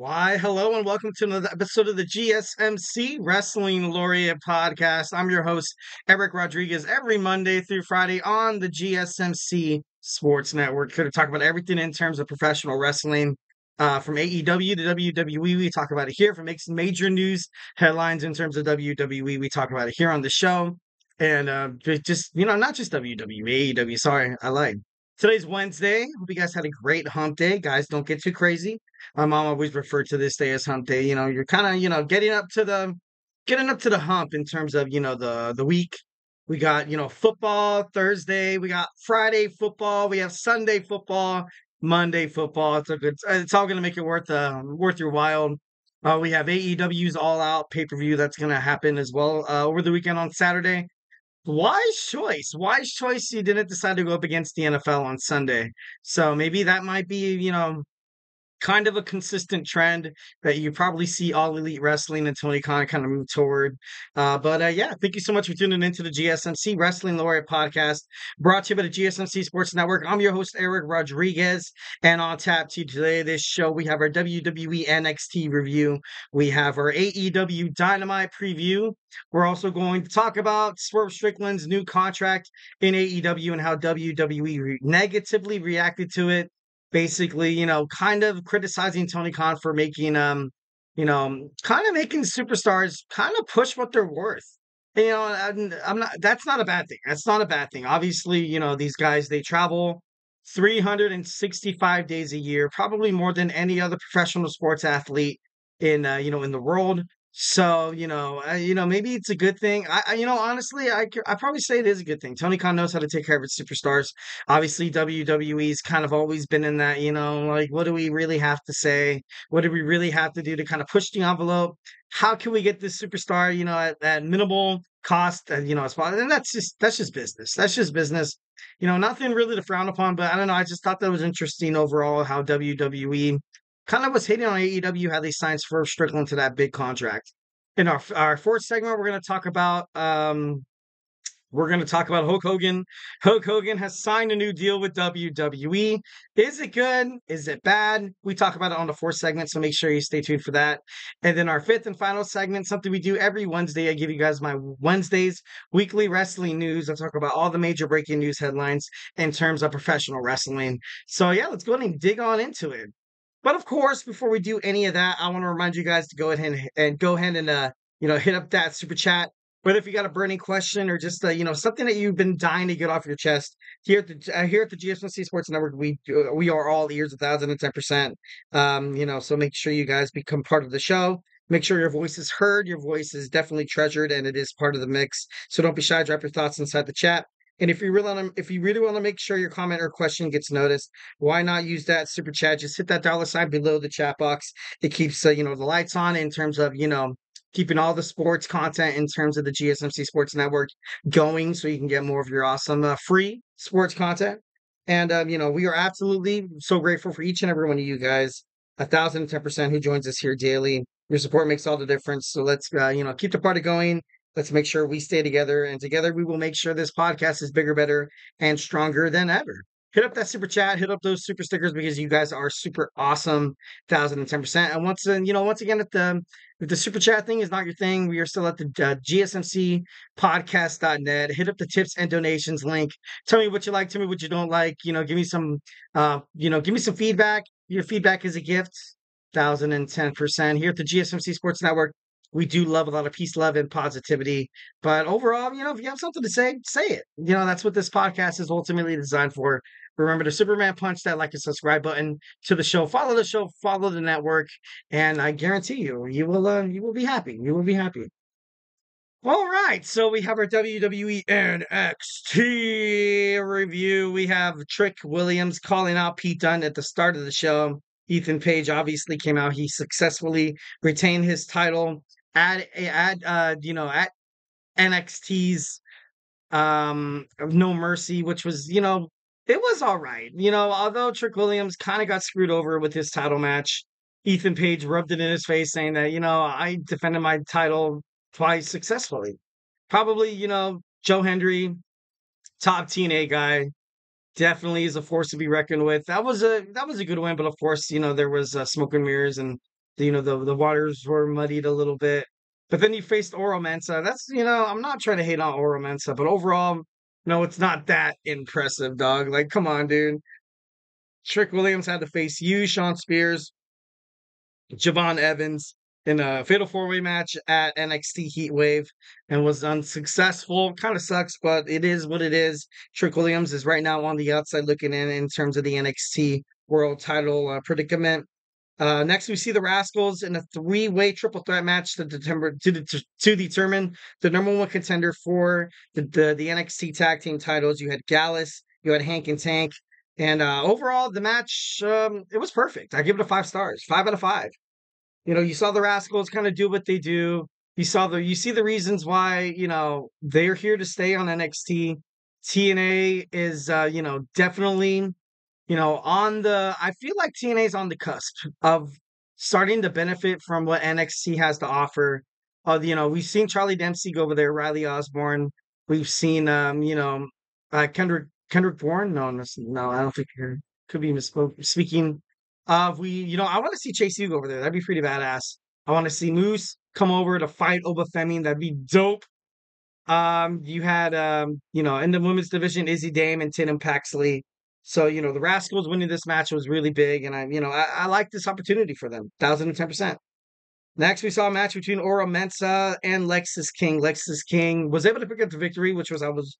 Why, hello, and welcome to another episode of the GSMC Wrestling Laureate Podcast. I'm your host, Eric Rodriguez, every Monday through Friday on the GSMC Sports Network. Here to talk about everything in terms of professional wrestling, from AEW to WWE. We talk about it here. If it makes major news headlines in terms of WWE, we talk about it here on the show. And just, you know, not just WWE, AEW, sorry, I lied. Today's Wednesday. Hope you guys had a great hump day. Guys, don't get too crazy. My mom always referred to this day as hump day. You know, you're kind of, you know, getting up to the hump in terms of, you know, the week. We got, you know, football Thursday. We got Friday football. We have Sunday football, Monday football. It's all going to make it worth your while. We have AEW's All Out pay-per-view that's going to happen as well over the weekend on Saturday. Wise choice. Wise choice you didn't decide to go up against the NFL on Sunday. So maybe that might be, you know, kind of a consistent trend that you probably see All Elite Wrestling and Tony Khan kind of move toward. Yeah, thank you so much for tuning into the GSMC Wrestling Laureate Podcast, brought to you by the GSMC Sports Network. I'm your host, Eric Rodriguez, and on tap to today, this show, we have our WWE NXT review. We have our AEW Dynamite preview. We're also going to talk about Swerve Strickland's new contract in AEW and how WWE negatively reacted to it. Basically, you know, kind of criticizing Tony Khan for making, you know, kind of making superstars kind of push what they're worth. And, you know, I'm not, that's not a bad thing. That's not a bad thing. Obviously, you know, these guys, they travel 365 days a year, probably more than any other professional sports athlete in, you know, in the world. So, you know, maybe it's a good thing. You know, honestly, I probably say it is a good thing. Tony Khan knows how to take care of his superstars. Obviously, WWE's kind of always been in that, you know, like, what do we really have to say? What do we really have to do to kind of push the envelope? How can we get this superstar, you know, at minimal cost? And, you know, and that's just business. That's just business. You know, nothing really to frown upon, but I don't know. I just thought that was interesting overall how WWE kind of was hating on AEW, how they signed Swerve Strickland to that big contract. In our fourth segment, we're going to talk about Hulk Hogan. Hulk Hogan has signed a new deal with WWE. Is it good? Is it bad? We talk about it on the fourth segment, so make sure you stay tuned for that. And then our fifth and final segment, something we do every Wednesday. I give you guys my Wednesday's weekly wrestling news. I talk about all the major breaking news headlines in terms of professional wrestling. So yeah, let's go ahead and dig on into it. But of course, before we do any of that, I want to remind you guys to go ahead and you know, hit up that super chat. Whether if you got a burning question or just you know, something that you've been dying to get off your chest, here at the GSMC Sports Network, we are all ears 1,010%. You know, so make sure you guys become part of the show. Make sure your voice is heard. Your voice is definitely treasured, and it is part of the mix. So don't be shy. Drop your thoughts inside the chat. And if you really want to make sure your comment or question gets noticed, why not use that super chat? Just hit that $ sign below the chat box. It keeps you know, the lights on in terms of, you know, keeping all the sports content in terms of the GSMC Sports Network going, so you can get more of your awesome free sports content. And you know, we are absolutely so grateful for each and every one of you guys, 1,010% who joins us here daily. Your support makes all the difference. So let's you know, keep the party going. Let's make sure we stay together, and together we will make sure this podcast is bigger, better, and stronger than ever. Hit up that super chat, hit up those super stickers, because you guys are super awesome, 1,010%. And once again, if the super chat thing is not your thing, we are still at the GSMCpodcast.net. Hit up the tips and donations link. Tell me what you like, tell me what you don't like. You know, give me some, give me some feedback. Your feedback is a gift, 1,010%. Here at the GSMC Sports Network, we do love a lot of peace, love, and positivity. But overall, you know, if you have something to say, say it. You know, that's what this podcast is ultimately designed for. Remember to Superman punch that like and subscribe button to the show. Follow the show, follow the network, and I guarantee you will be happy. You will be happy. All right, so we have our WWE NXT review. We have Trick Williams calling out Pete Dunne at the start of the show. Ethan Page obviously came out. He successfully retained his title at NXT's No Mercy, which was, you know, it was all right. You know, although Trick Williams kind of got screwed over with his title match, Ethan Page rubbed it in his face, saying that, you know, I defended my title twice successfully. Probably, you know, Joe Hendry, top TNA guy, definitely is a force to be reckoned with. That was a good win, but of course, you know, there was smoke and mirrors and you know, the waters were muddied a little bit. But then you faced Oro Mensah. That's, you know, I'm not trying to hate on Oro Mensah, but overall, no, it's not that impressive, dog. Like, come on, dude. Trick Williams had to face you, Shawn Spears, Je'Von Evans in a fatal four-way match at NXT Heat Wave and was unsuccessful. Kind of sucks, but it is what it is. Trick Williams is right now on the outside looking in terms of the NXT World Title predicament. Next, we see the Rascals in a three-way triple threat match to determine the number one contender for the NXT tag team titles. You had Gallus, you had Hank and Tank, and overall, the match, it was perfect. I give it a 5 stars, 5 out of 5. You know, you saw the Rascals kind of do what they do. You see the reasons why, you know, they're here to stay on NXT. TNA is, you know, definitely... You know, I feel like TNA is on the cusp of starting to benefit from what NXT has to offer. You know, we've seen Charlie Dempsey go over there, Riley Osborne. We've seen, you know, Kendrick Bourne. No, I don't think he could be misspoken. Speaking of, you know, I want to see Chase Hugo over there. That'd be pretty badass. I want to see Moose come over to fight Oba Femi. That'd be dope. You had, you know, in the women's division, Izzy Dame and Tatum Paxley. So, you know, the Rascals winning this match was really big, and I like this opportunity for them, 1,010%. Next, we saw a match between Oro Mensah and Lexis King. Lexis King was able to pick up the victory, which was I was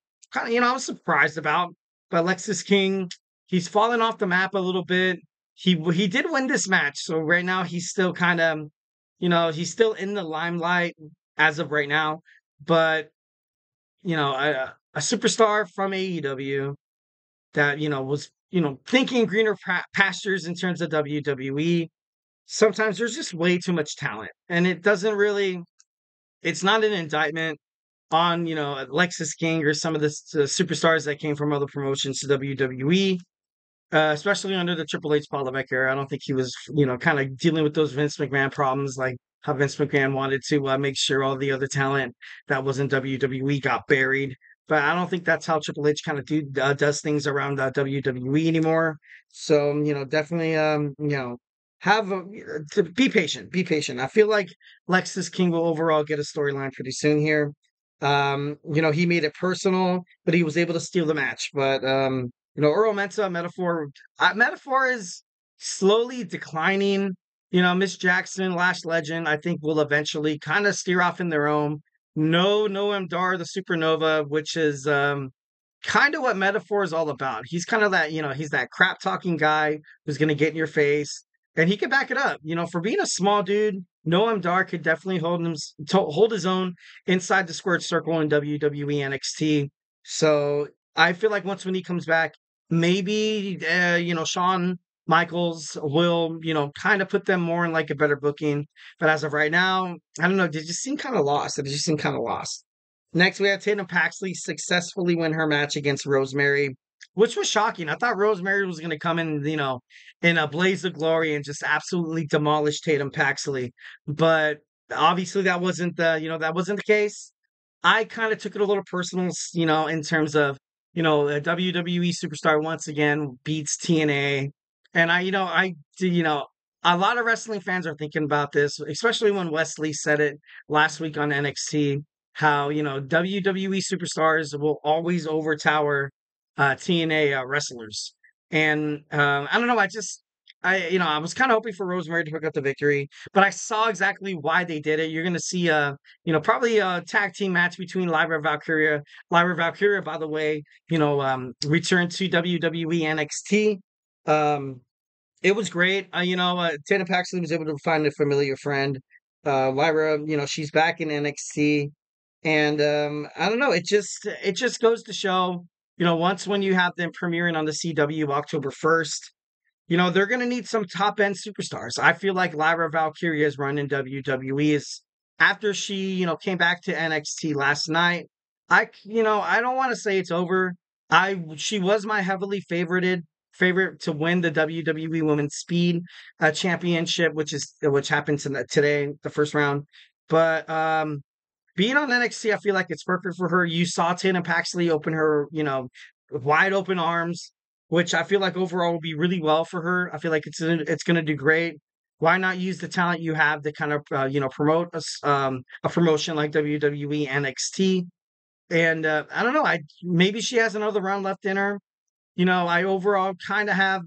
surprised about. But Lexis King, he's fallen off the map a little bit. He did win this match, so right now he's still kind of, you know, he's still in the limelight as of right now. But, you know, a superstar from AEW. That, you know, was, you know, thinking greener pastures in terms of WWE. Sometimes there's just way too much talent. And it doesn't really, it's not an indictment on, you know, Lexis King or some of the superstars that came from other promotions to WWE, especially under the Triple H Paul Levesque era. I don't think he was, you know, kind of dealing with those Vince McMahon problems, like how Vince McMahon wanted to make sure all the other talent that was in WWE got buried. But I don't think that's how Triple H kind of does things around WWE anymore. So, you know, definitely, you know, be patient. Be patient. I feel like Lexis King will overall get a storyline pretty soon here. You know, he made it personal, but he was able to steal the match. But, you know, Oro Mensah, Metaphor is slowly declining. You know, Miss Jackson, Lash Legend, I think will eventually kind of steer off in their own. No, Noam Dar, the Supernova, which is kind of what Metaphor is all about. He's kind of that, you know, he's that crap-talking guy who's going to get in your face, and he can back it up. You know, for being a small dude, Noam Dar could definitely hold his own inside the squared circle in WWE NXT. So I feel like once when he comes back, maybe, you know, Shawn Michaels will, you know, kind of put them more in like a better booking. But as of right now, I don't know. Did you seem kind of lost? Next, we have Tatum Paxley successfully win her match against Rosemary, which was shocking. I thought Rosemary was going to come in, you know, in a blaze of glory and just absolutely demolish Tatum Paxley. But obviously that wasn't the case. I kind of took it a little personal, you know, in terms of, you know, a WWE superstar once again beats TNA. And a lot of wrestling fans are thinking about this, especially when Wesley said it last week on NXT, how, you know, WWE superstars will always overtower TNA wrestlers. And I don't know, I was kind of hoping for Rosemary to pick up the victory, but I saw exactly why they did it. You're going to see, you know, probably a tag team match between Lyra Valkyria. Lyra Valkyria, by the way, you know, returned to WWE NXT. It was great. Tatum Paxley was able to find a familiar friend. Lyra, you know, she's back in NXT, and I don't know. It just goes to show, you know, once when you have them premiering on the CW October 1st, you know they're going to need some top end superstars. I feel like Lyra Valkyria's run in WWE is after she, you know, came back to NXT last night. I don't want to say it's over. She was my heavily favorite to win the WWE Women's Speed Championship, which happened today, the first round. But being on NXT, I feel like it's perfect for her. You saw Tatum Paxley open her, you know, wide open arms, which I feel like overall will be really well for her. I feel like it's going to do great. Why not use the talent you have to kind of, promote a promotion like WWE NXT? And I don't know. Maybe she has another round left in her. You know, I overall kind of have,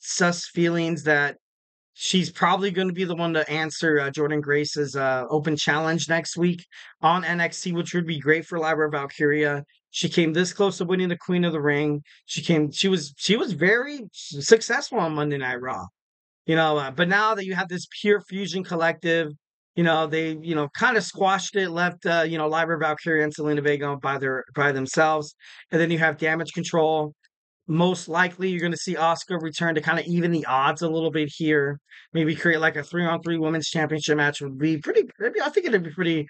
sus feelings that she's probably going to be the one to answer Jordan Grace's open challenge next week on NXT, which would be great for Lyra Valkyria. She came this close to winning the Queen of the Ring. She was very successful on Monday Night Raw. But now that you have this Pure Fusion Collective, they, kind of squashed it, left, Lyra Valkyria and Zelina Vega by themselves. And then you have Damage Control. Most likely you're going to see Asuka return to kind of even the odds a little bit here. Maybe create like a 3-on-3 women's championship match would be pretty badass.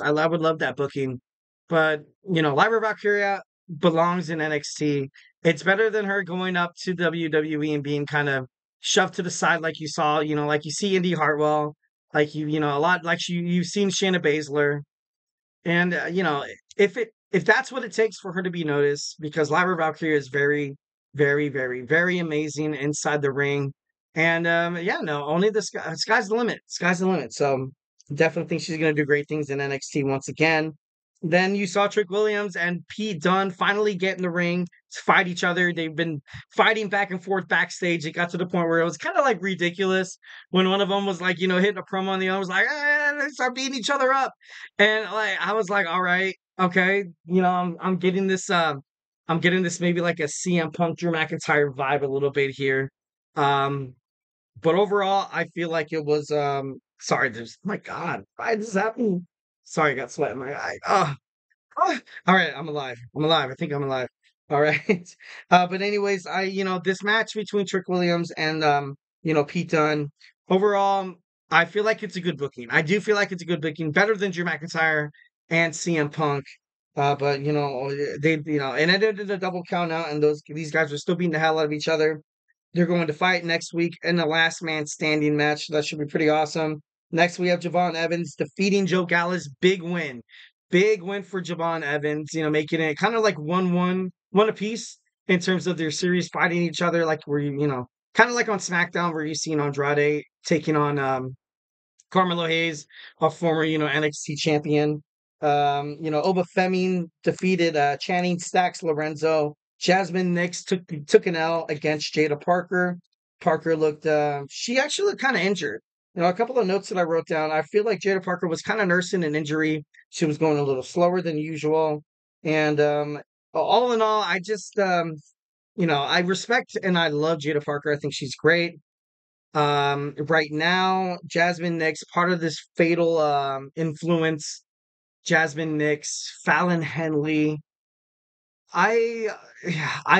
I would love that booking. But, Lyra Valkyria belongs in NXT. It's better than her going up to WWE and being kind of shoved to the side like you saw, like you see Indy Hartwell, like a lot, like you've seen Shayna Baszler. And, if that's what it takes for her to be noticed, because Lyra Valkyria is very, very, very, very amazing inside the ring. And, only the sky's the limit. Sky's the limit. So definitely think she's going to do great things in NXT once again. Then you saw Trick Williams and Pete Dunne finally get in the ring to fight each other. They've been fighting back and forth backstage. It got to the point where it was kind of like ridiculous when one of them was like, hitting a promo and the other was like, they start beating each other up. And I was like, all right, okay, I'm getting this. I'm getting this maybe like a CM Punk, Drew McIntyre vibe a little bit here. But overall, I feel like it was. My God, why does that happen? Sorry, I got sweat in my eye. Oh. All right, I'm alive. I think I'm alive. All right. But anyways, this match between Trick Williams and, Pete Dunne, overall, I feel like it's a good booking. I do feel like it's a good booking, better than Drew McIntyre and CM Punk. But, and it ended a double count out, and these guys are still beating the hell out of each other. They're going to fight next week in the last man standing match. That should be pretty awesome. Next, we have Je'Von Evans defeating Joe Gallas. Big win for Je'Von Evans, making it kind of like 1-1 apiece in terms of their series fighting each other, like where kind of like on SmackDown where you've seen Andrade taking on Carmelo Hayes, a former, NXT champion. Oba Femi defeated Channing Stacks Lorenzo. Jazmyn Nyx took an L against Jaida Parker. Parker looked kind of injured. A couple of notes that I wrote down, I feel like Jaida Parker was kind of nursing an injury. She was going a little slower than usual. And all in all, I just, I respect and I love Jaida Parker. I think she's great. Right now, Jazmyn Nyx, part of this fatal influence, Jazmyn Nyx, Fallon Henley. I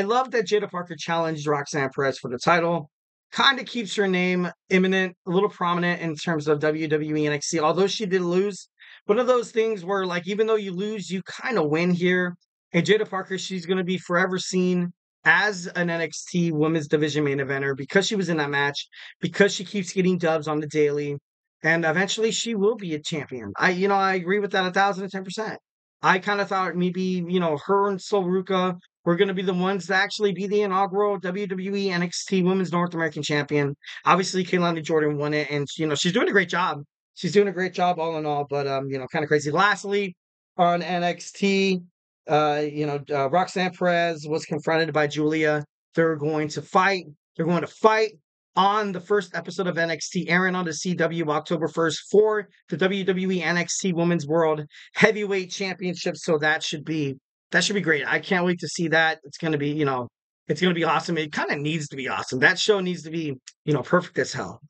love that Jaida Parker challenged Roxanne Perez for the title. Kind of keeps her name imminent, a little prominent in terms of WWE NXT, although she did lose. One of those things where, like, even though you lose, you kind of win here. And Jaida Parker, she's going to be forever seen as an NXT women's division main eventer because she was in that match, because she keeps getting dubs on the daily, and eventually she will be a champion. I agree with that 1,010%. I kind of thought maybe, her and Sol Ruca were going to be the ones to actually be the inaugural WWE NXT Women's North American Champion. Obviously, Kaylani Jordan won it, and, she's doing a great job. She's doing a great job all in all, but, kind of crazy. Lastly, on NXT, Roxanne Perez was confronted by Julia. They're going to fight. They're going to fight on the first episode of NXT, airing on the CW October 1st for the WWE NXT Women's World Heavyweight Championship. So that should be great. I can't wait to see that. It's going to be, it's going to be awesome. It kind of needs to be awesome. That show needs to be, perfect as hell.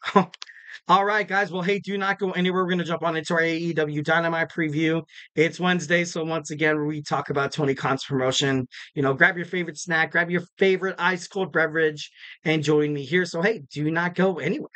All right, guys. Well, hey, do not go anywhere. We're going to jump on into our AEW Dynamite preview. It's Wednesday, so once again, we talk about Tony Khan's promotion. Grab your favorite snack, grab your favorite ice-cold beverage, and join me here. So, hey, do not go anywhere.